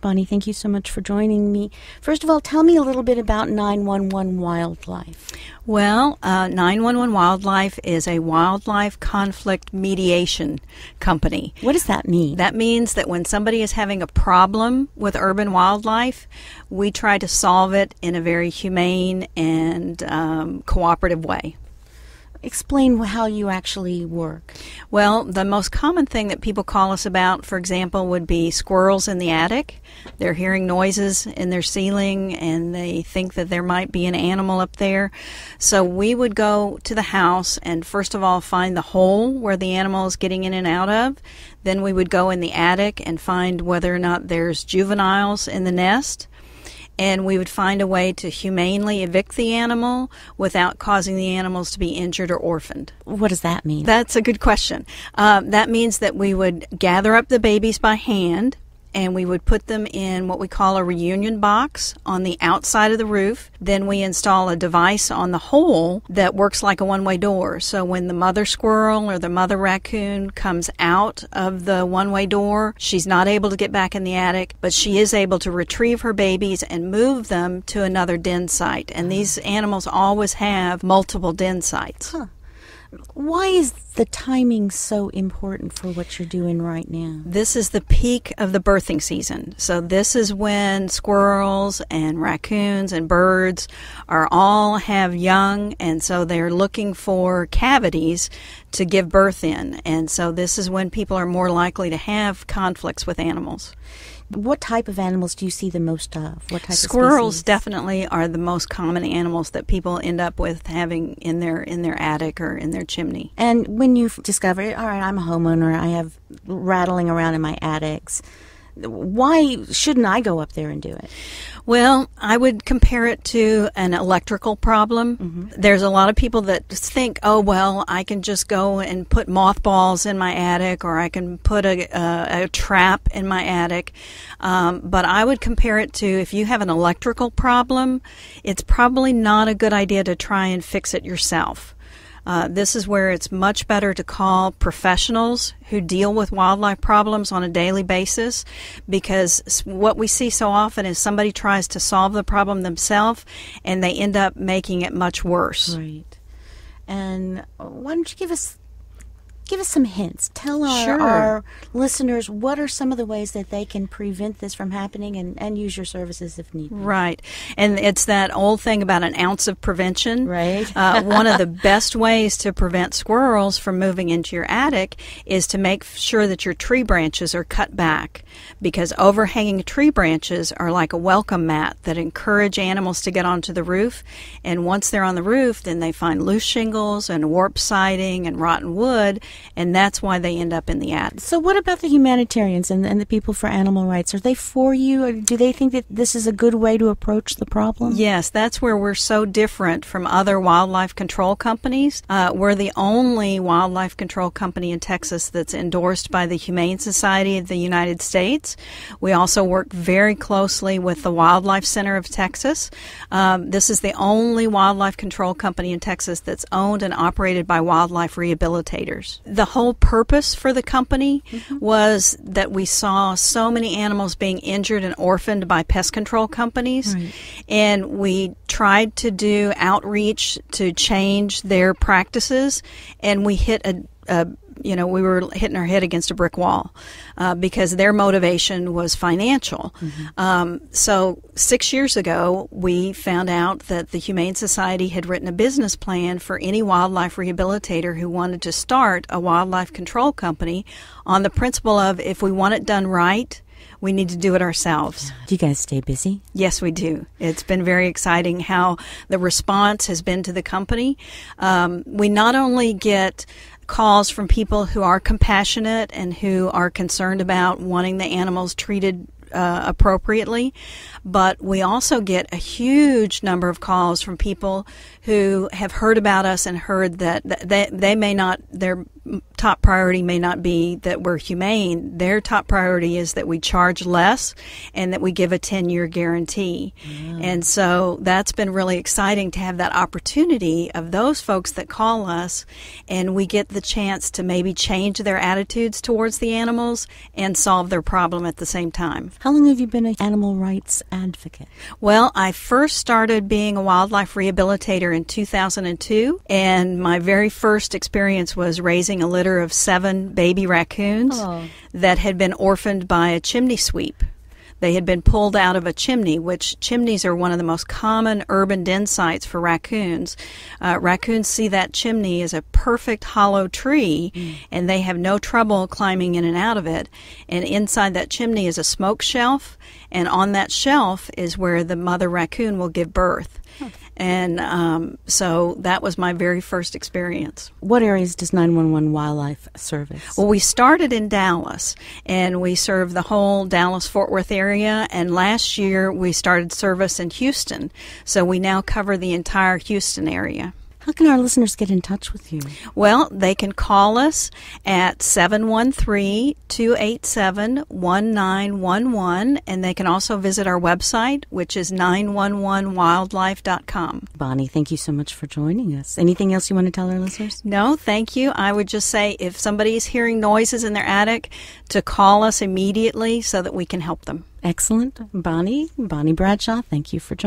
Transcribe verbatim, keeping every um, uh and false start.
Bonnie, thank you so much for joining me. First of all, tell me a little bit about nine one one Wildlife. Well, uh, nine one one Wildlife is a wildlife conflict mediation company. What does that mean? That means that when somebody is having a problem with urban wildlife, we try to solve it in a very humane and um, cooperative way. Explain how you actually work. Well, the most common thing that people call us about, for example, would be squirrels in the attic. They're hearing noises in their ceiling and they think that there might be an animal up there. So we would go to the house and first of all find the hole where the animal is getting in and out of. Then we would go in the attic and find whether or not there's juveniles in the nest. And we would find a way to humanely evict the animal without causing the animals to be injured or orphaned. What does that mean? That's a good question. Uh, that means that we would gather up the babies by hand, and we would put them in what we call a reunion box on the outside of the roof. Then we install a device on the hole that works like a one-way door. So when the mother squirrel or the mother raccoon comes out of the one-way door, she's not able to get back in the attic, but she is able to retrieve her babies and move them to another den site. And these animals always have multiple den sites. Huh. Why is the timing so important for what you're doing right now? This is the peak of the birthing season. So this is when squirrels and raccoons and birds are all have young, and so they're looking for cavities to give birth in. And so this is when people are more likely to have conflicts with animals. What type of animals do you see the most of? What type Squirrels of definitely are the most common animals that people end up with having in their in their attic or in their chimney. And when you discover, all right, I'm a homeowner, I have rattling around in my attics, why shouldn't I go up there and do it? Well, I would compare it to an electrical problem. Mm-hmm. There's a lot of people that think, oh, well, I can just go and put mothballs in my attic, or I can put a, a, a trap in my attic. Um, but I would compare it to, if you have an electrical problem, it's probably not a good idea to try and fix it yourself. Uh, this is where it's much better to call professionals who deal with wildlife problems on a daily basis, because what we see so often is somebody tries to solve the problem themselves and they end up making it much worse. Right. And why don't you give us give us some hints? Tell our, sure. our listeners what are some of the ways that they can prevent this from happening and, and use your services if needed. Right. And it's that old thing about an ounce of prevention. Right. uh, one of the best ways to prevent squirrels from moving into your attic is to make sure that your tree branches are cut back, because overhanging tree branches are like a welcome mat that encourage animals to get onto the roof. And once they're on the roof, then they find loose shingles and warp siding and rotten wood, and that's why they end up in the attic. So what about the humanitarians and, and the people for animal rights? Are they for you? Or do they think that this is a good way to approach the problem? Yes, that's where we're so different from other wildlife control companies. Uh, we're the only wildlife control company in Texas that's endorsed by the Humane Society of the United States. We also work very closely with the Wildlife Center of Texas. Um, this is the only wildlife control company in Texas that's owned and operated by wildlife rehabilitators. The whole purpose for the company mm-hmm. was that we saw so many animals being injured and orphaned by pest control companies, right. and we tried to do outreach to change their practices, and we hit a, a you know, we were hitting our head against a brick wall uh, because their motivation was financial. Mm-hmm. um, so six years ago, we found out that the Humane Society had written a business plan for any wildlife rehabilitator who wanted to start a wildlife control company on the principle of, if we want it done right, we need to do it ourselves. Do you guys stay busy? Yes, we do. It's been very exciting how the response has been to the company. Um, we not only get calls from people who are compassionate and who are concerned about wanting the animals treated uh, appropriately, but we also get a huge number of calls from people who have heard about us and heard that they, they may not, their top priority may not be that we're humane. Their top priority is that we charge less and that we give a ten-year guarantee. Yeah. And so that's been really exciting to have that opportunity of those folks that call us, and we get the chance to maybe change their attitudes towards the animals and solve their problem at the same time. How long have you been an animal rights advocate? Well, I first started being a wildlife rehabilitator in in two thousand two, and my very first experience was raising a litter of seven baby raccoons oh. that had been orphaned by a chimney sweep. They had been pulled out of a chimney, which chimneys are one of the most common urban den sites for raccoons. Uh, raccoons see that chimney as a perfect hollow tree, mm. and they have no trouble climbing in and out of it. And inside that chimney is a smoke shelf, and on that shelf is where the mother raccoon will give birth. Oh. And um, so that was my very first experience. What areas does nine one one Wildlife service? Well, we started in Dallas, and we served the whole Dallas-Fort Worth area, and last year we started service in Houston, so we now cover the entire Houston area. How can our listeners get in touch with you? Well, they can call us at seven one three, two eight seven, one nine one one, and they can also visit our website, which is nine one one wildlife dot com. Bonnie, thank you so much for joining us. Anything else you want to tell our listeners? No, thank you. I would just say if somebody's hearing noises in their attic, to call us immediately so that we can help them. Excellent. Bonnie, Bonnie Bradshaw, thank you for joining us.